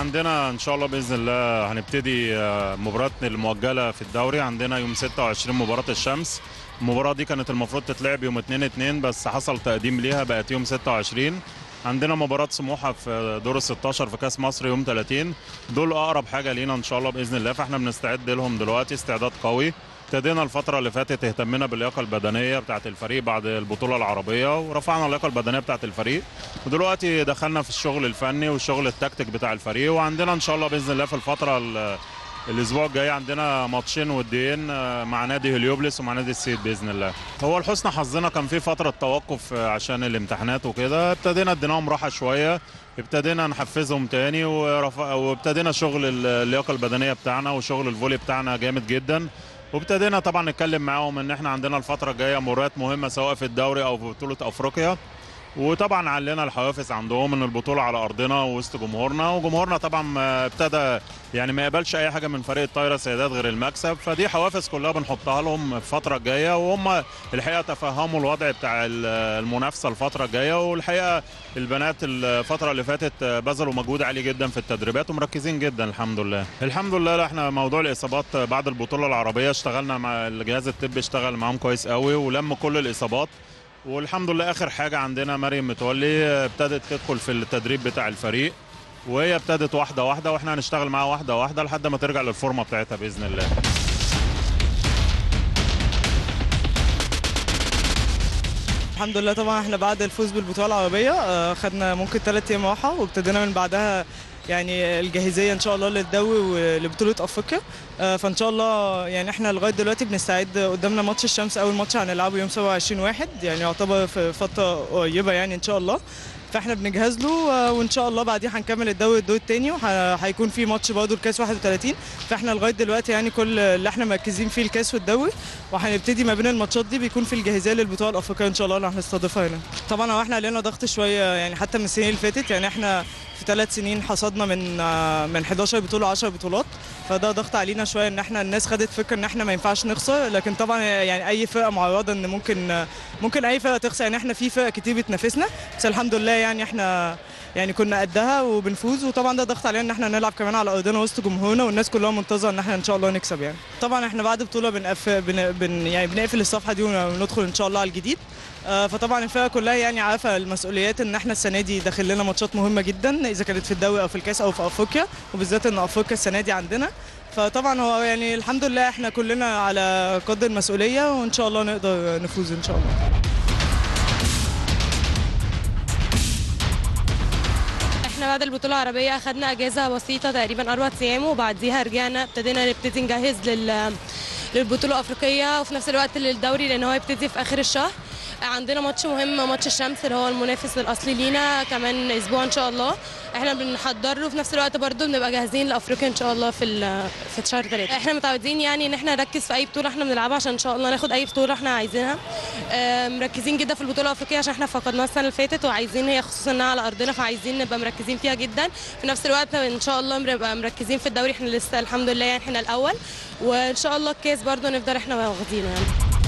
عندنا ان شاء الله باذن الله هنبتدي مباراتنا المؤجله في الدوري. عندنا يوم 26 مباراه الشمس. المباراه دي كانت المفروض تتلعب يوم 2/2 بس حصل تقديم ليها بقت يوم 26. عندنا مباراه سموحه في دور ال16 في كاس مصر يوم 30. دول اقرب حاجه لينا ان شاء الله باذن الله، فاحنا بنستعد لهم دلوقتي استعداد قوي. ابتدينا الفترة اللي فاتت اهتمنا باللياقة البدنية بتاعة الفريق بعد البطولة العربية ورفعنا اللياقة البدنية بتاعة الفريق، ودلوقتي دخلنا في الشغل الفني والشغل التكتيك بتاع الفريق. وعندنا ان شاء الله باذن الله في الفترة الاسبوع الجاي عندنا ماتشين وديين مع نادي هليوبلس ومع نادي السيد باذن الله. هو لحسن حظنا كان في فترة توقف عشان الامتحانات وكده، ابتدينا اديناهم راحة شوية، ابتدينا نحفزهم تاني وابتدينا شغل اللياقة البدنية بتاعنا وشغل الفولي بتاعنا جامد جدا. وابتدينا طبعا نتكلم معاهم ان احنا عندنا الفتره الجايه مباريات مهمه سواء في الدوري او في بطوله افريقيا، وطبعا علينا الحوافز عندهم ان البطوله على ارضنا ووسط جمهورنا، وجمهورنا طبعا ابتدى يعني ما يقبلش اي حاجه من فريق الطايره السيدات غير المكسب. فدي حوافز كلها بنحطها لهم الفتره الجايه، وهم الحقيقه تفهموا الوضع بتاع المنافسه الفتره الجايه. والحقيقه البنات الفتره اللي فاتت بذلوا مجهود عالي جدا في التدريبات ومركزين جدا الحمد لله. الحمد لله. لا احنا موضوع الاصابات بعد البطوله العربيه اشتغلنا مع الجهاز الطبي، اشتغل معاهم كويس قوي ولم كل الاصابات، والحمد لله اخر حاجه عندنا مريم متولي ابتدت تدخل في التدريب بتاع الفريق، وهي ابتدت واحده واحده واحنا هنشتغل معاها واحده واحده لحد ما ترجع للفورمه بتاعتها باذن الله. الحمد لله. طبعا احنا بعد الفوز بالبطوله العربيه خدنا ممكن 3 ايام راحه، وابتدينا من بعدها يعني الجاهزيه ان شاء الله للدوري ولبطوله افريقيا. فان شاء الله يعني احنا لغايه دلوقتي بنستعد، قدامنا ماتش الشمس اول ماتش هنلعبه يوم 27/1 يعني يعتبر في فتره قريبه يعني ان شاء الله، فاحنا بنجهز له وان شاء الله بعديه هنكمل الدور الثاني، وهيكون في ماتش برضه الكاس 31. فاحنا لغايه دلوقتي يعني كل اللي احنا مركزين فيه الكاس والدوري، وهنبتدي ما بين الماتشات دي بيكون في الجاهزيه للبطوله الافريقيه ان شاء الله اللي هنستضيفها هنا. طبعا هو احنا علينا ضغط شويه يعني حتى من السنين اللي فاتت، يعني احنا في 3 سنين حصدنا من 11 بطوله 10 بطولات، فده ضغط علينا شويه ان احنا الناس خدت فكره ان احنا ما ينفعش نخسر. لكن طبعا يعني اي فرقه معرضه ان ممكن اي فرقه تخسر، يعني احنا في فرق كتير بتنافسنا بس الحمد لله يعني احنا يعني كنا قدها وبنفوز. وطبعا ده ضغط علينا ان احنا نلعب كمان على ارضنا وسط جمهورنا والناس كلها منتظره ان احنا ان شاء الله نكسب. يعني طبعا احنا بعد بطوله بنقفل الصفحه دي وندخل ان شاء الله على الجديد. فطبعا الفرقه كلها يعني عارفه المسؤوليات ان احنا السنه دي داخل لنا ماتشات مهمه جدا اذا كانت في الدوري او في الكاس او في افريقيا، وبالذات ان افريقيا السنه دي عندنا. فطبعا هو يعني الحمد لله احنا كلنا على قدر المسؤوليه وان شاء الله نقدر نفوز ان شاء الله. احنا بعد البطوله العربيه اخذنا اجازه بسيطه تقريبا 4 ايام، وبعديها رجعنا ابتدينا نجهز للبطوله الافريقيه وفي نفس الوقت للدوري لان هو يبتدي في اخر الشهر. عندنا ماتش مهم، ماتش الشمس اللي هو المنافس الاصلي لينا كمان اسبوع ان شاء الله، احنا بنحضره وفي نفس الوقت برضه بنبقى جاهزين لافريقيا ان شاء الله في شهر 3. احنا متعودين يعني ان احنا نركز في اي بطوله احنا بنلعبها عشان ان شاء الله ناخد اي بطوله احنا عايزينها. مركزين جدا في البطوله الافريقيه عشان احنا فقدناها السنه اللي فاتت، وعايزين هي خصوصا انها على ارضنا فعايزين نبقى مركزين فيها جدا. في نفس الوقت ان شاء الله بنبقى مركزين في الدوري، احنا لسه الحمد لله يعني احنا الاول، وان شاء الله الكاس برضه نفضل احنا واخدينه يعني.